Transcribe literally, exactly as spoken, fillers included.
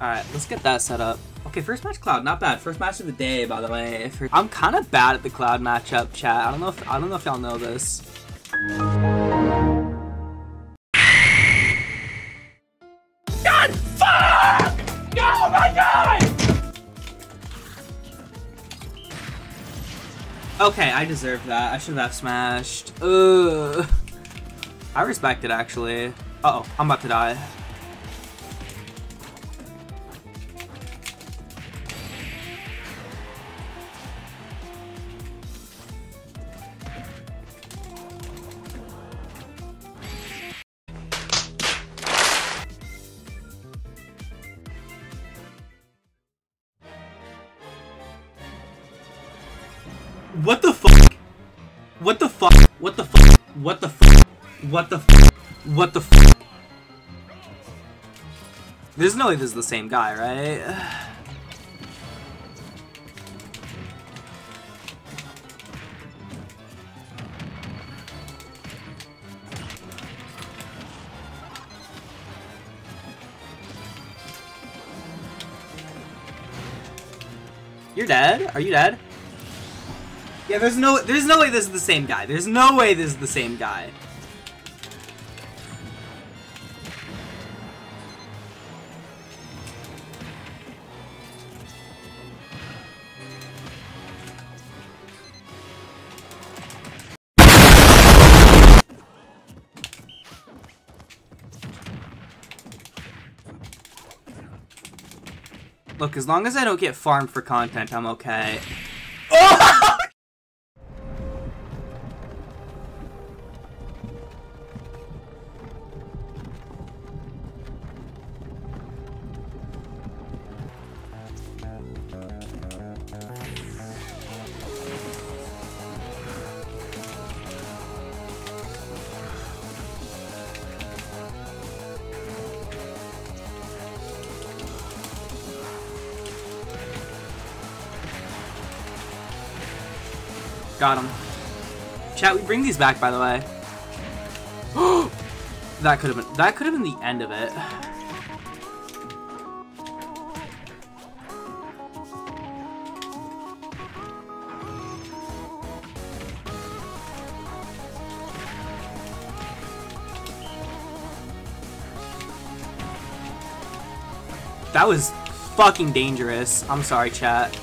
Alright, let's get that set up. Okay, first match Cloud, not bad. First match of the day, by the way. I'm kind of bad at the Cloud matchup, chat. I don't know if I don't know if y'all know this. God fuck! Oh my god! Okay, I deserve that. I should have smashed. Ugh. I respect it, actually. Uh-oh, I'm about to die. What the fuck? What the fuck? What the fuck? What the fuck? What the fuck? What the fuck? There's no way this is the same guy, right? You're dead? Are you dead? Yeah, there's no, there's no way this is the same guy. There's no way this is the same guy. Look, as long as I don't get farmed for content, I'm okay. Oh! Got him. Chat, we bring these back, by the way. That could have been that could have been the end of it. That was fucking dangerous. I'm sorry, chat.